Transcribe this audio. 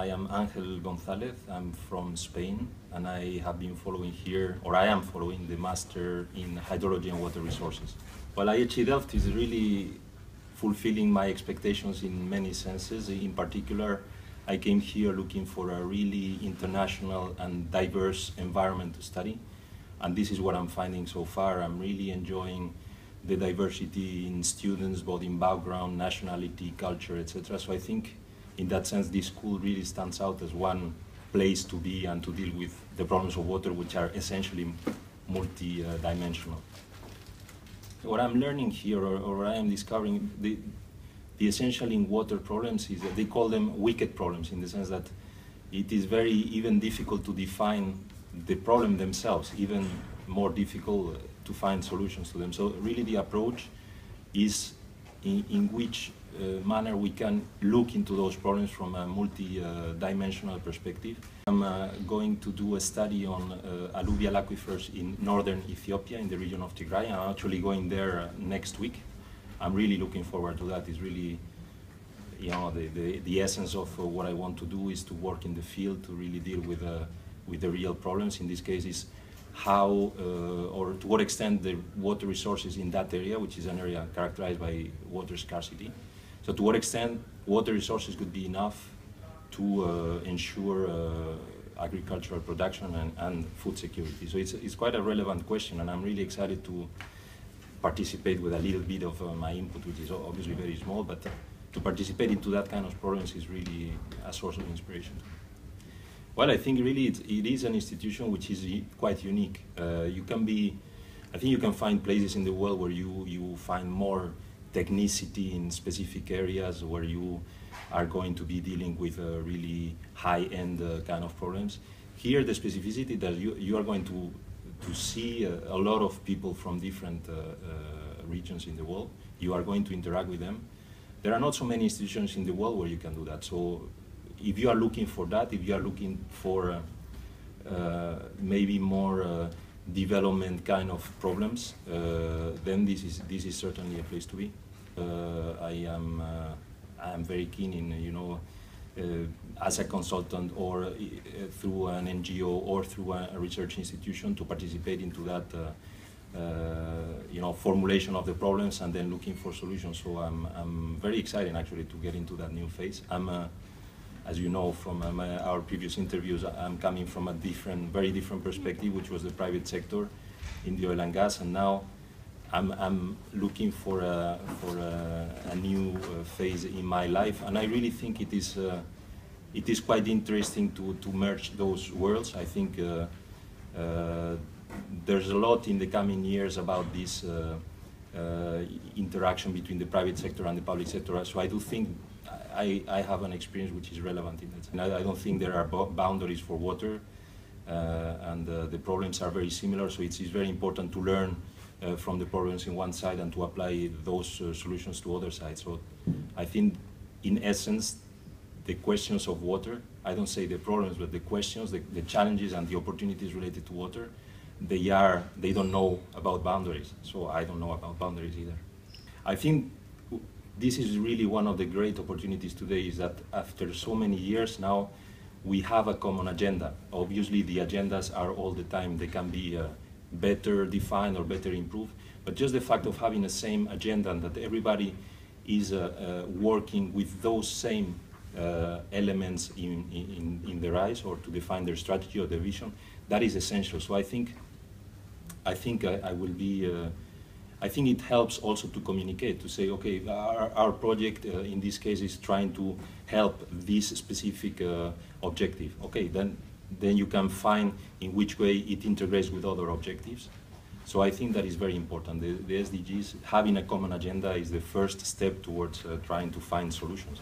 I am Ángel González. I'm from Spain, and I have been following here, or I am following, the Master in Hydrology and Water Resources. Well, IHE Delft is really fulfilling my expectations in many senses. In particular, I came here looking for a really international and diverse environment to study, and this is what I'm finding so far. I'm really enjoying the diversity in students, both in background, nationality, culture, etc. So I think in that sense this school really stands out as one place to be and to deal with the problems of water, which are essentially multi-dimensional. What I'm learning here, or I am discovering, the essential in water problems is that they call them wicked problems, in the sense that it is very even difficult to define the problem themselves, even more difficult to find solutions to them. So really the approach is in which manner we can look into those problems from a multi-dimensional perspective. I'm going to do a study on alluvial aquifers in northern Ethiopia, in the region of Tigray. I'm actually going there next week. I'm really looking forward to that. It's really, you know, the essence of what I want to do is to work in the field to really deal with the real problems. In this case, is how or to what extent the water resources in that area, which is an area characterized by water scarcity, so to what extent water resources could be enough to ensure agricultural production and food security. So it's quite a relevant question, and I'm really excited to participate with a little bit of my input, which is obviously very small, but to participate into that kind of problems is really a source of inspiration. Well, I think really it is an institution which is quite unique. I think you can find places in the world where you find more technicity in specific areas, where you are going to be dealing with really high-end kind of problems. Here, the specificity that you are going to see a lot of people from different regions in the world. You are going to interact with them. There are not so many institutions in the world where you can do that. So if you are looking for that, if you are looking for maybe more development kind of problems, then this is certainly a place to be. I am very keen in, you know, as a consultant or through an NGO or through a research institution, to participate into that, you know, formulation of the problems and then looking for solutions. So I'm very excited actually to get into that new phase. As you know from our previous interviews, I'm coming from a very different perspective, which was the private sector in the oil and gas, and now I'm looking for a new phase in my life, and I really think it is quite interesting to merge those worlds. I think there's a lot in the coming years about this interaction between the private sector and the public sector, so I do think I have an experience which is relevant in that. And I don't think there are boundaries for water, and the problems are very similar, so it is very important to learn from the problems in one side and to apply those solutions to other sides. So I think in essence the questions of water, I don't say the problems, but the questions, the challenges and the opportunities related to water, they don't know about boundaries, so I don't know about boundaries either. I think this is really one of the great opportunities today, is that after so many years now, we have a common agenda. Obviously the agendas are all the time, they can be better defined or better improved, but just the fact of having the same agenda and that everybody is working with those same elements in their eyes, or to define their strategy or their vision, that is essential. So I think I will be I think it helps also to communicate, to say, okay, our project in this case is trying to help this specific objective. Okay, then you can find in which way it integrates with other objectives. So I think that is very important. The SDGs, having a common agenda, is the first step towards trying to find solutions.